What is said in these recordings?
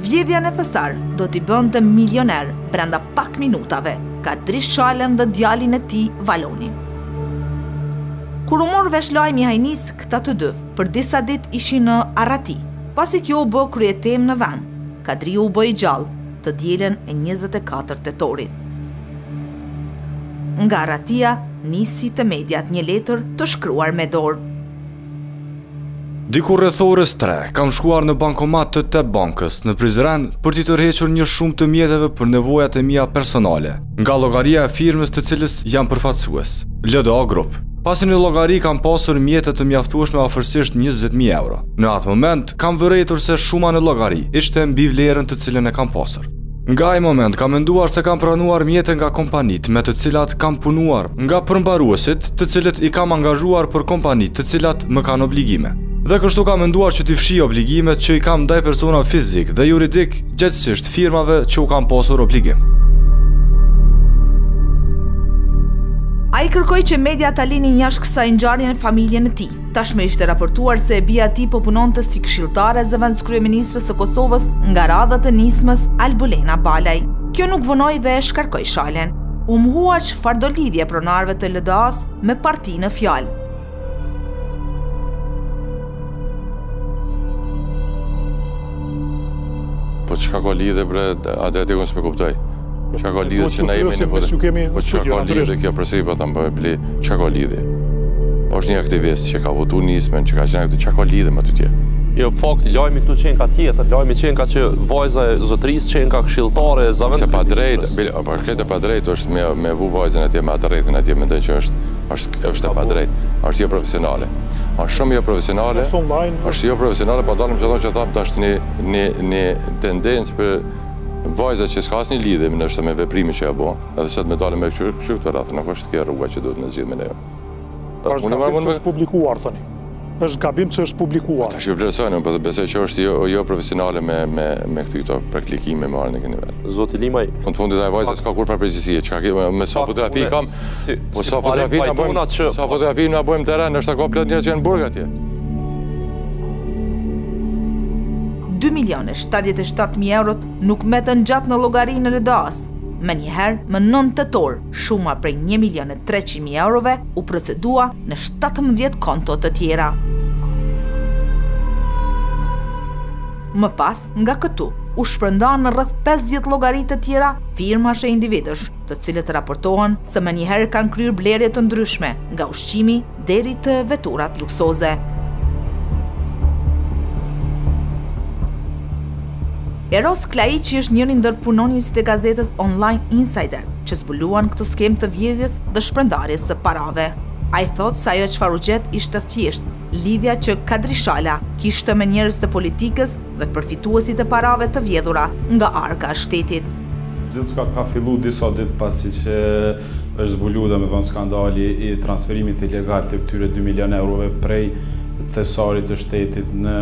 Vivian Efassar do t'i bënte milioner brenda pak minutave, Kadri Shalën dhe djalin e tij Valonin. Kur u mor vesh lajmi hajnis, këta të dy për disa ditë ishin në Arati, pasi kjo u bë kryetem në vend. Kadri u bë i gjallë të dielën e 24 tetorit. Nga Aratia nisi te mediat një letër të shkruar me dorë. Dikur rreth orës 3, kam shkuar në bankomat të TEP Bankës në Prizren për t'i tërhequr një shumë të mjeteve për nevojat e mia personale, nga llogaria e firmës të cilës jam përfaqësues, LDA Group. Pasi në llogari kam pasur mjete të mjaftueshme afërsisht 20.000 euro. Në atë moment kam vërejtur se shuma në llogari ishte mbi vlerën të cilën e kam pasur. Nga ai moment kam menduar se kam pranuar mjete nga kompanitë me të cilat kam punuar, nga përmbaruesit të cilët i kam angazhuar për kompanitë të cilat më kanë obligime. Dhe kështu kam menduar që t'i fshi obligimet që i kam ndaj persona fizik dhe juridik gjithsesi firmave që u kam pasur obligim. Ai kërkoi që media ta linin jashtë kësaj ngjarje në familjen e tij. Tashmë ishte raportuar se e bija e tij po punonte si këshilltare zëvendës kryeministres së Kosovës nga radhët e nismës Albulena Balaj. Kjo nuk vonoi dhe e shkarkoi Shalen. U mhua çfarë do lidhje pronarëve të LDA-s me partinë në fjalë. Po çka ka lidhje bre, Adriatikun s'me kuptoj. Çka ka lidhje që na jemi nevojë? Po çka ka lidhje kjo për sipër ta më bli? Çka ka lidhje? Është një aktivist që ka votuar nismën, që ka qenë këtë, çka ka lidhje me atje? Jo, fakt lajmi këtu qenë ka tjetër, lajmi qenë ka që vajza e zotërisë qenë ka këshilltare zavend. Se pa drejt, po këtë pa drejt është me vu vajzën atje me atë rrethin atje, mendoj që është e pa drejt, është jo profesionale. Është shumë jo profesionale, pa dalëm që thonë që thapë të është një tendencë për vajza që s'ka asë një lidhim nështë me veprimi që e bo, edhe që të me dalëm me këshu këtë rathë, nuk është kje rruga që duhet me zgjidhme nejo. Është gabim që është publikuar, thëni. Ta shqe vlerësojnë, më besoj që është jo profesionale me këtë këto preklikime me arë në kënë nivel. Zoti Limaj... Në të fundit e vajza s'ka kur farë precizie, me sa fotografi kam... Po sa fotografi në abojmë teren, është ka plët njerë që në burg atje. 2.077.000 eurot nuk metën gjatë në llogarinë e LDA-s. Me njëherë, më 9 tetor, shuma prej 1.300.000 eurove u procedua në 17 konto të tjera. Më pas, nga këtu, u shpërnda në rreth 50 llogaritë të tjera firmash e individësh, të cilët raportohen se më njëherë kanë kryer blerje të ndryshme, nga ushqimi deri te veturat luksoze. Eros Kllaiqi është njëri ndër punonjësit e gazetës online Insider, që zbuluan këtë skem të vjedhjes dhe shpërndarjes së parave. Ai thotë se ajo çfarë u gjet ishte thjesht lidhja që Kadri Shala kishte me njerëz të politikës dhe përfituesit e parave të vjedhura nga arka e shtetit. Gjithçka ka filluar disa ditë pasi që është zbuluar domethënë skandali i transferimit ilegal të këtyre 2 milion eurove prej thesarit të shtetit në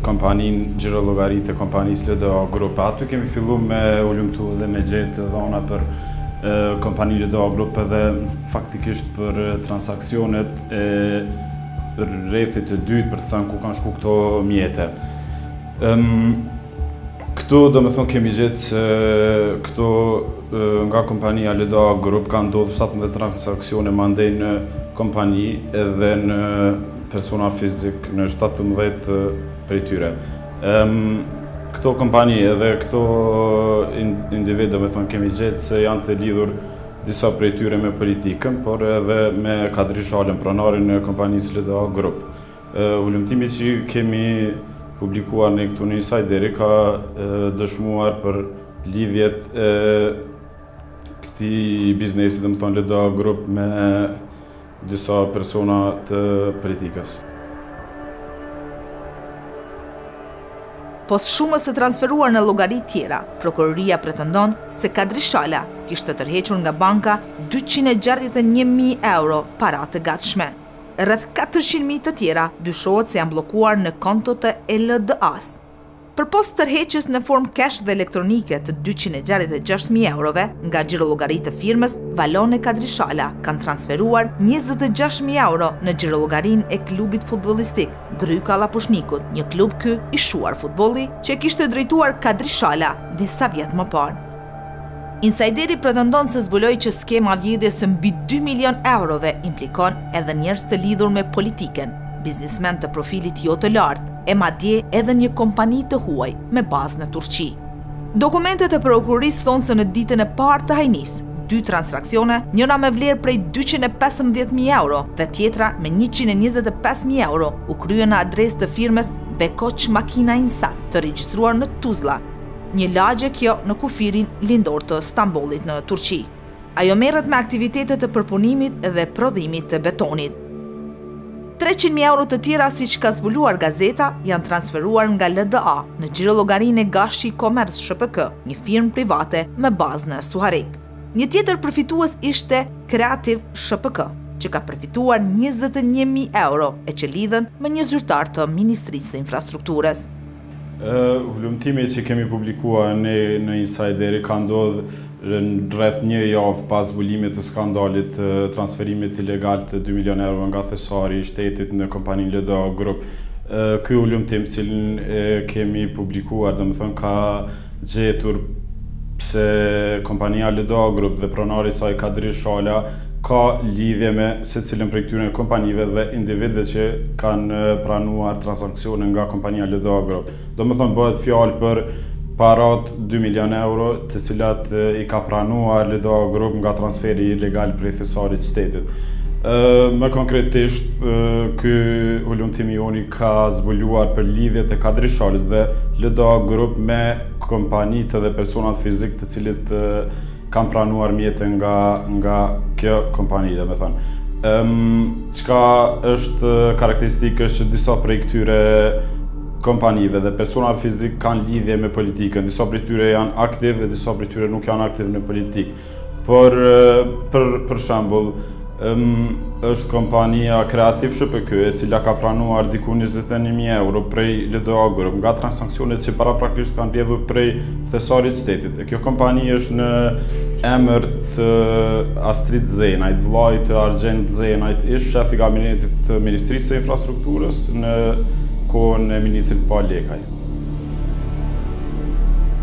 kompanin gjirollogarit e kompanisë LDA Group. Aty kemi fillu me u lumtu dhe me gjetë dhona për kompaninë LDA Group dhe faktikisht për transakcionet e rrethit të dytë për të thënë ku kanë shku këto mjete. Këtu do me thonë kemi gjetë se këto nga kompania LDA Group kanë ndodhur 17 transaksione mandej në kompani edhe në persona fizik në 17 prej tyre. Këto kompani edhe këto individ, do me thonë, kemi gjetë se janë të lidhur disa prej tyre me politikën, por edhe me Kadri Shalën, pronarin e kompanisë LDA Group. Hulumtimi që kemi publikuar në këtu në Insideri ka dëshmuar për lidhjet e këti biznesi, do me thonë, LDA Group me disa persona të politikës. Pos shumës e transferuar në llogari tjera, prokuroria pretendon se Kadri Shala kishte tërhequr nga banka 261.000 euro para të gatshme. Rreth 400.000 të tjera dyshohet se janë bllokuar në kontot e LDA-s. Përpos tërheqjes në formë cash dhe elektronike të 266.000 eurove nga xhirologaritë e firmës, Valoni e Kadri Shala kanë transferuar 26.000 euro në xhirologarinë e klubit futbollistik Grykalla Pushnikut, një klub ky I shuar futbolli që kishte drejtuar Kadri Shala disa vjet më parë. Insideri pretendon se zbuloi që skema vjedhjes së mbi 2 milion eurove implikon edhe njerëz të lidhur me politiken, biznismen të profilit jo të lartë, e madje edhe një kompani të huaj me bazë në Turqi. Dokumentet e prokurisë thonë se në ditën e parë të hajnis, dy transaksione, njëra me vlerë prej 215.000 euro dhe tjetra me 125.000 euro, u kryen në adresë të firmës Bekoç Makina İnşa, të regjistruar në Tuzla, një lagje kjo në kufirin lindor të Stambollit në Turqi. Ajo merret me aktivitetet e përpunimit dhe prodhimit të betonit. 300.000 euro të tjera, siç ka zbuluar gazeta, janë transferuar nga LDA në xhirologarinë e Gashi Komerc Shpk, një firmë private me bazë në Suharik. Një tjetër përfitues ishte Kreativ Shpk, që ka përfituar 21.000 euro e që lidhen me një zyrtar të Ministrisë e Infrastruktures. Hulumtimet që kemi publikuar në Insider ka ndodhur rreth një javë pas zbulimit të skandalit të transferimit ilegal të 2 milion euro nga thesari I shtetit në kompaninë LDA Group. Ky hulumtim që kemi publikuar, domethënë ka gjetur pse kompania LDA Group dhe pronari I saj Kadri Shala ka lidhje me secilën prej këtyre kompanive dhe individëve që kanë pranuar transaksione nga kompania LDA Group. Domethënë bëhet fjalë për parat 2 milion euro, të cilat I ka pranuar LDA Group nga transferi ilegal prej thesarit të shtetit. Më konkretisht, ky hulumtim joni ka zbuluar për lidhjet e Kadri Shalës dhe LDA Group me kompanitë dhe personat fizik të cilët kam pranuar mjete nga kjo kompani, domethënë. Çka është karakteristike është që disa prej këtyre kompanive dhe persona fizik kanë lidhje me politikën. Disa prej tyre janë aktiv dhe disa prej tyre nuk janë aktiv në politikë. Për shembull, është kompania Kreativ Shpk, e cila ka pranuar diku 21.000 euro prej LDA Group nga transaksionet që paraprakisht kanë lidhur prej thesarit shtetit. Kjo kompani është në emër të Astrit Zenajt, vllait të Argjend Zenajt, ish shef I gabinetit të Ministrisë së Infrastrukturës në kohën e ministrit Palekaj.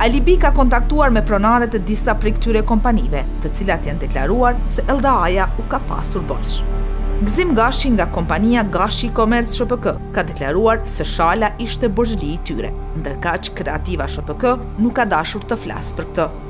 Alibi ka kontaktuar me pronarët të disa prej këtyre kompanive, të cilat janë deklaruar se LDA-ja u ka pasur borxh. Gzim Gashi nga kompania Gashi Komerc Shpk ka deklaruar se Shala ishte borxhli I tyre, ndërkaq Kreativa Shpk nuk ka dashur të flasë për këtë.